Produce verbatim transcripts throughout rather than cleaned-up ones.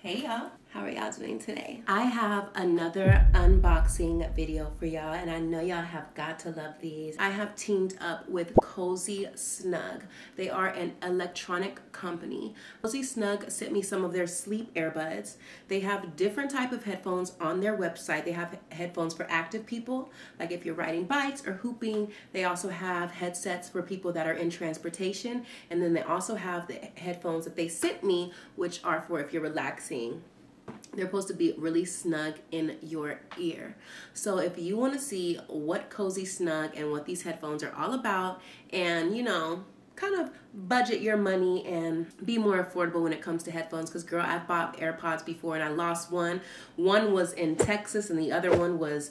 Hey y'all, how are y'all doing today? I have another unboxing video for y'all, and I know y'all have got to love these. I have teamed up with CozySnug. They are an electronic company. CozySnug sent me some of their sleep earbuds. They have different type of headphones on their website. They have headphones for active people, like if you're riding bikes or hooping. They also have headsets for people that are in transportation, and then they also have the headphones that they sent me, which are for if you're relaxing. They're supposed to be really snug in your ear. So if you want to see what CozySnug and what these headphones are all about, and you know, kind of budget your money and be more affordable when it comes to headphones, because girl, I've bought AirPods before and I lost one. One was in Texas and the other one was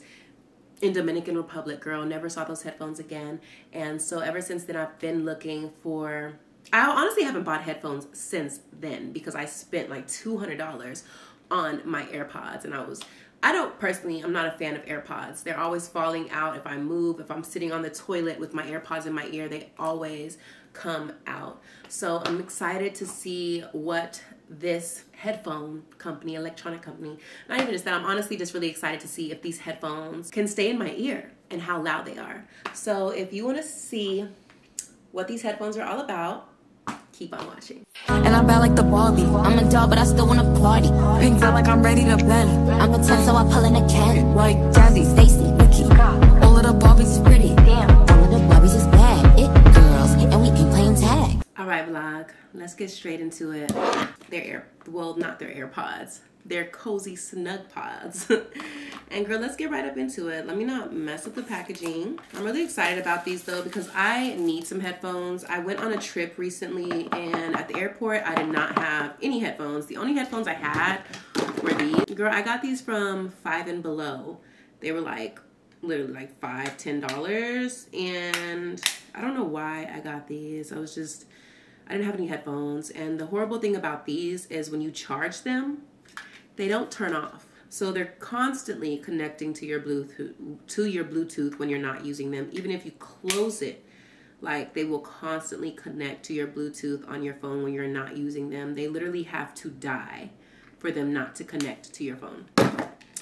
in Dominican Republic. Girl, never saw those headphones again. And so ever since then, I've been looking for I honestly haven't bought headphones since then, because I spent like two hundred dollars on my AirPods, and I was, I don't personally, I'm not a fan of AirPods. They're always falling out. If I move, if I'm sitting on the toilet with my AirPods in my ear, they always come out. So I'm excited to see what this headphone company, electronic company, not even just that, I'm honestly just really excited to see if these headphones can stay in my ear and how loud they are. So if you want to see what these headphones are all about, keep on watching. And I'm bad like the Barbie. I'm a doll, but I still wanna party. Pink feel like I'm ready to bend. I'm a ten, so I pull in a can. Like Jazzy, Stacy, Nikki. All of the Barbies is pretty. Damn, all of the Barbies is bad. It girls, and we ain't playing tag. All right, vlog. Let's get straight into it. Their air, well, not their AirPods. Their CozySnug pods. And girl, let's get right up into it. Let me not mess with the packaging. I'm really excited about these though, because I need some headphones. I went on a trip recently, and at the airport, I did not have any headphones. The only headphones I had were these. Girl, I got these from Five and Below. They were like, literally like five, ten dollars. And I don't know why I got these. I was just, I didn't have any headphones. And the horrible thing about these is when you charge them, they don't turn off. So they're constantly connecting to your Bluetooth to your Bluetooth when you're not using them. Even if you close it, like they will constantly connect to your Bluetooth on your phone when you're not using them. They literally have to die for them not to connect to your phone. I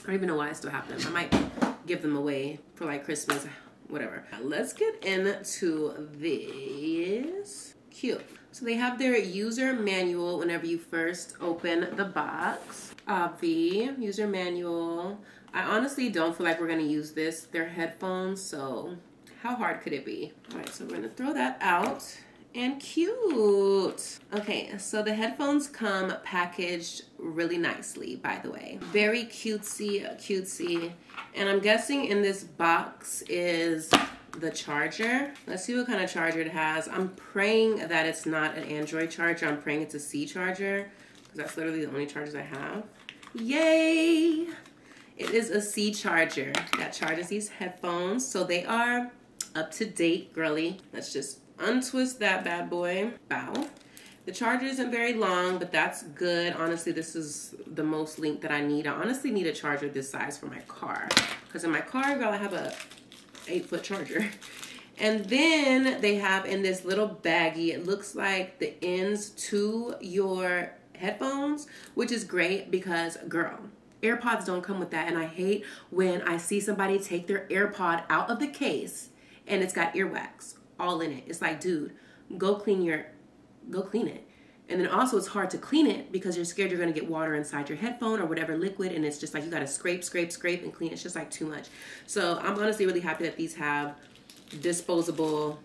don't even know why I still have them. I might give them away for like Christmas, whatever. Now let's get into this. Cute. So they have their user manual whenever you first open the box. Obvi, user manual. I honestly don't feel like we're gonna use this. They're headphones, so how hard could it be? All right, so we're gonna throw that out. And cute. Okay, so the headphones come packaged really nicely, by the way. Very cutesy, cutesy. And I'm guessing in this box is the charger. Let's see what kind of charger it has. I'm praying that it's not an Android charger. I'm praying it's a C charger, because that's literally the only chargers I have. Yay! It is a C charger that charges these headphones, so they are up to date, girly. Let's just untwist that bad boy. Bow. The charger isn't very long, but that's good. Honestly, this is the most length that I need. I honestly need a charger this size for my car, because in my car, girl, I have a eight foot charger. And then they have in this little baggie, it looks like the ends to your headphones, which is great because girl, AirPods don't come with that. And I hate when I see somebody take their AirPod out of the case and it's got earwax all in it. It's like, dude, go clean your, go clean it. And then also it's hard to clean it because you're scared you're gonna get water inside your headphone or whatever liquid, and it's just like you gotta scrape, scrape, scrape and clean. It's just like too much. So I'm honestly really happy that these have disposable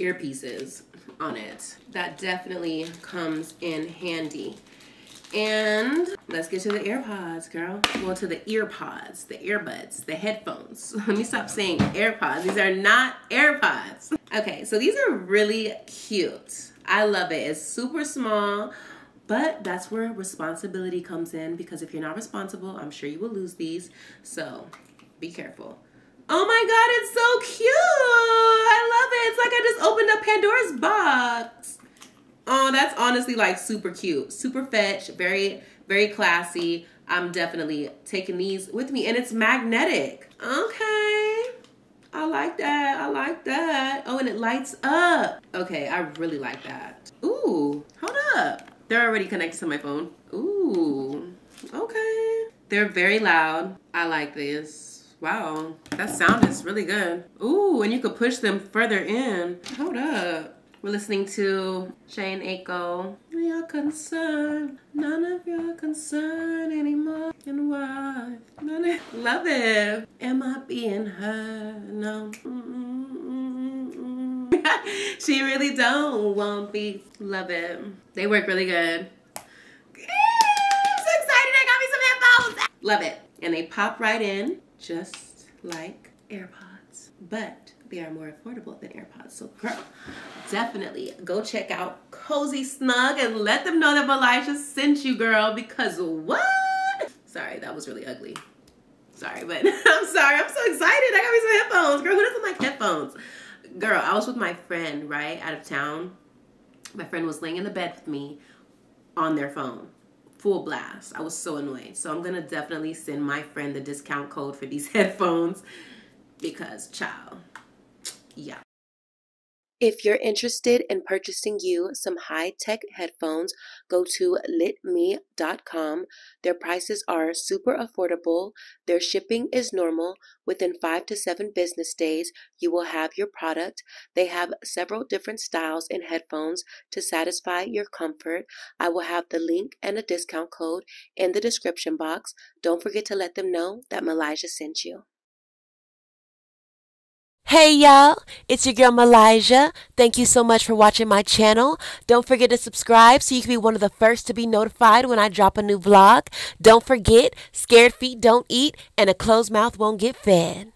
earpieces on it. That definitely comes in handy. And let's get to the AirPods, girl. Well, to the earpods, the earbuds, the headphones. Let me stop saying AirPods. These are not AirPods. Okay, so these are really cute. I love it. It's super small, but that's where responsibility comes in, because if you're not responsible, I'm sure you will lose these. So be careful. Oh my God, it's so cute. I love it. It's like I just opened up Pandora's box. Oh, that's honestly like super cute, super fetch, very, very classy. I'm definitely taking these with me, and it's magnetic. Okay. I like that, I like that. Oh, and it lights up. Okay, I really like that. Ooh, hold up. They're already connected to my phone. Ooh. Ooh, okay. They're very loud. I like this. Wow, that sound is really good. Ooh, and you could push them further in. Hold up. We're listening to Shayne Aiko. Your concern, none of your concern anymore. And why? None of love it. Am I being hurt? No. Mm-mm-mm-mm. She really don't want me. Love it. They work really good. Eee, I'm so excited. I got me some headphones. Love it. And they pop right in, just like AirPods. But they are more affordable than AirPods. So girl, definitely go check out CozySnug and let them know that MeeLizjah sent you, girl, because what? Sorry, that was really ugly. Sorry, but I'm sorry. I'm so excited. I got me some headphones. Girl, who doesn't like headphones? Girl, I was with my friend, right, out of town. My friend was laying in the bed with me on their phone. Full blast. I was so annoyed. So I'm going to definitely send my friend the discount code for these headphones because, child. Yeah. If you're interested in purchasing you some high-tech headphones, go to Lytmi dot com. Their prices are super affordable. Their shipping is normal. Within five to seven business days, you will have your product. They have several different styles and headphones to satisfy your comfort. I will have the link and a discount code in the description box. Don't forget to let them know that MeeLizjah sent you. Hey y'all, it's your girl MeeLizjah. Thank you so much for watching my channel. Don't forget to subscribe so you can be one of the first to be notified when I drop a new vlog. Don't forget, scared feet don't eat and a closed mouth won't get fed.